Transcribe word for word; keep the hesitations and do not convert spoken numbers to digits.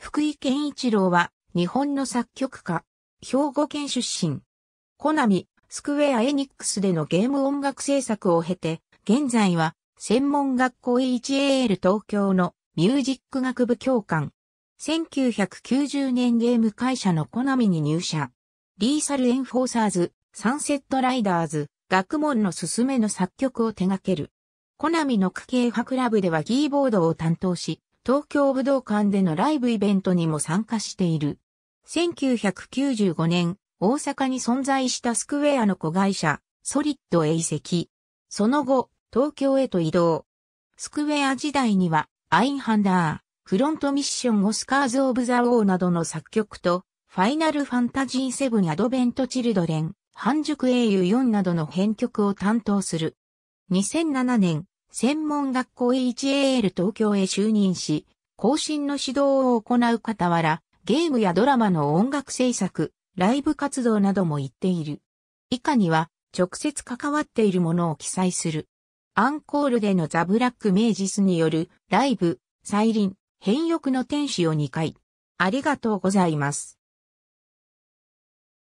福井健一郎は日本の作曲家、兵庫県出身。コナミ、スクウェア・エニックスでのゲーム音楽制作を経て、現在は専門学校 エイチエーエル 東京のミュージック学部教官。せんきゅうひゃくきゅうじゅうねんゲーム会社のコナミに入社。リーサル・エンフォーサーズ、サンセット・ライダーズ、学問のすすめの作曲を手掛ける。コナミの区系派クラブではキーボードを担当し、東京武道館でのライブイベントにも参加している。せんきゅうひゃくきゅうじゅうごねん、大阪に存在したスクウェアの子会社、ソリッドへ移籍。その後、東京へと移動。スクウェア時代には、アインハンダー、FRONTミッションファイブScars of the Warなどの作曲と、ファイナルファンタジーセブンアドベントチルドレン、半熟英雄フォーなどの編曲を担当する。にせんななねん、専門学校 エイチエーエル 東京へ就任し、後進の指導を行う傍ら、ゲームやドラマの音楽制作、ライブ活動なども行っている。以下には、直接関わっているものを記載する。アンコールでのザ・ブラック・メイジスによる、ライブ、再臨、変翼の天使をにかい。ありがとうございます。